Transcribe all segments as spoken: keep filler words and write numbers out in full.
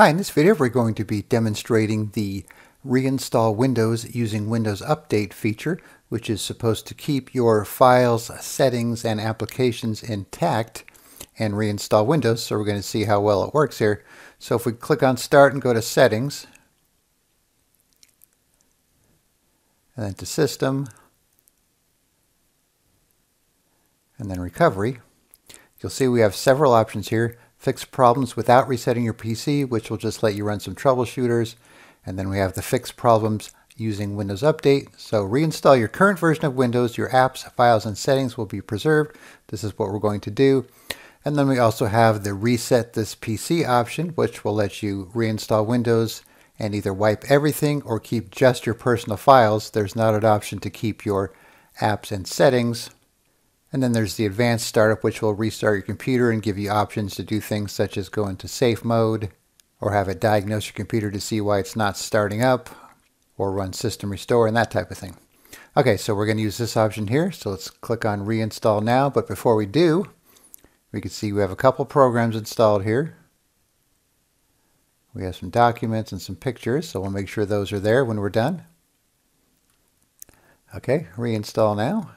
Hi, in this video we're going to be demonstrating the reinstall Windows using Windows Update feature, which is supposed to keep your files, settings, and applications intact and reinstall Windows. So we're going to see how well it works here. So if we click on Start and go to Settings, and then to System, and then Recovery, you'll see we have several options here. Fix problems without resetting your P C, which will just let you run some troubleshooters. And then we have the fix problems using Windows Update. So reinstall your current version of Windows. Your apps, files, and settings will be preserved. This is what we're going to do. And then we also have the reset this P C option, which will let you reinstall Windows and either wipe everything or keep just your personal files. There's not an option to keep your apps and settings. And then there's the advanced startup, which will restart your computer and give you options to do things such as go into safe mode, or have it diagnose your computer to see why it's not starting up, or run system restore and that type of thing. Okay, so we're going to use this option here. So let's click on reinstall now. But before we do, we can see we have a couple programs installed here. We have some documents and some pictures, so we'll make sure those are there when we're done. Okay, reinstall now.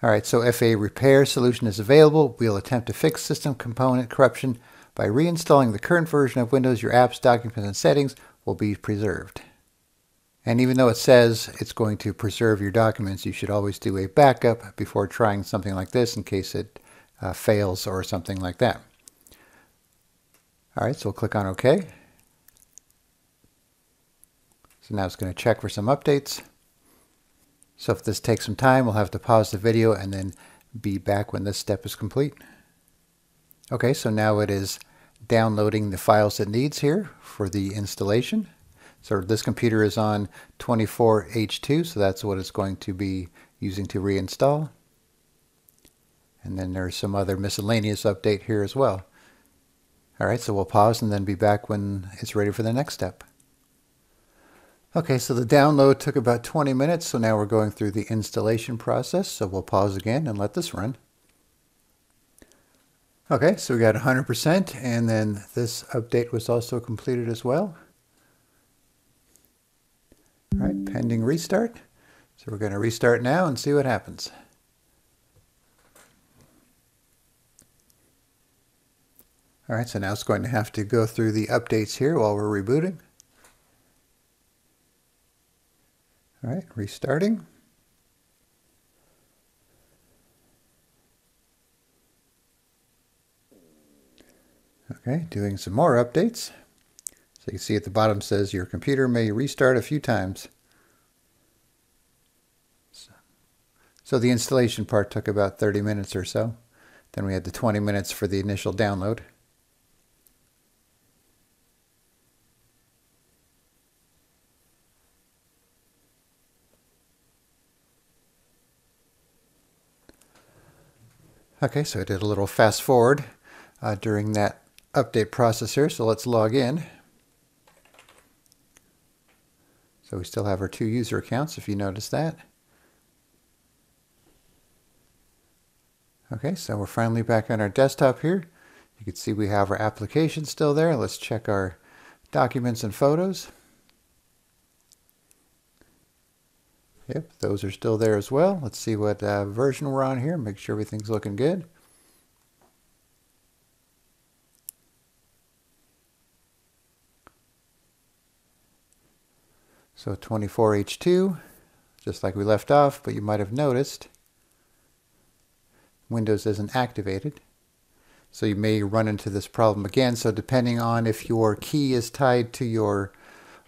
All right, so if a repair solution is available, we'll attempt to fix system component corruption by reinstalling the current version of Windows. Your apps, documents, and settings will be preserved. And even though it says it's going to preserve your documents, you should always do a backup before trying something like this in case it uh, fails or something like that. All right, so we'll click on OK. So now it's going to check for some updates. So if this takes some time, we'll have to pause the video and then be back when this step is complete. Okay, so now it is downloading the files it needs here for the installation. So this computer is on twenty-four H two, so that's what it's going to be using to reinstall. And then there's some other miscellaneous update here as well. All right, so we'll pause and then be back when it's ready for the next step. Okay, so the download took about twenty minutes, so now we're going through the installation process. So we'll pause again and let this run. Okay, so we got one hundred percent, and then this update was also completed as well. All right, pending restart. So we're going to restart now and see what happens. All right, so now it's going to have to go through the updates here while we're rebooting. All right, restarting. Okay, doing some more updates. So you can see at the bottom says your computer may restart a few times. So, so the installation part took about thirty minutes or so. Then we had the twenty minutes for the initial download. Okay, so I did a little fast forward uh, during that update process here, so let's log in. So we still have our two user accounts, if you notice that. Okay, so we're finally back on our desktop here. You can see we have our application still there. Let's check our documents and photos. Yep, those are still there as well. Let's see what uh, version we're on here. Make sure everything's looking good. So twenty-four H two, just like we left off, but you might have noticed Windows isn't activated. So you may run into this problem again. So depending on if your key is tied to your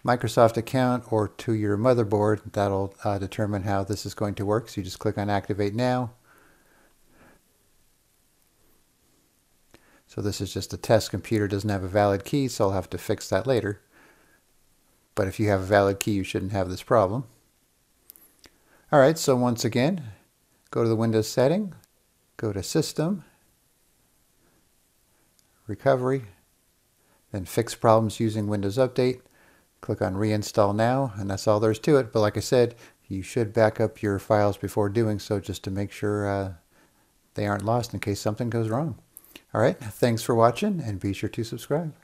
Microsoft account or to your motherboard, that'll uh, determine how this is going to work. So you just click on Activate Now. So this is just a test computer, doesn't have a valid key, so I'll have to fix that later. But if you have a valid key, you shouldn't have this problem. All right, so once again, go to the Windows setting, go to System, Recovery, then Fix Problems using Windows Update. Click on Reinstall Now, and that's all there is to it. But like I said, you should back up your files before doing so just to make sure uh, they aren't lost in case something goes wrong. All right, thanks for watching, and be sure to subscribe.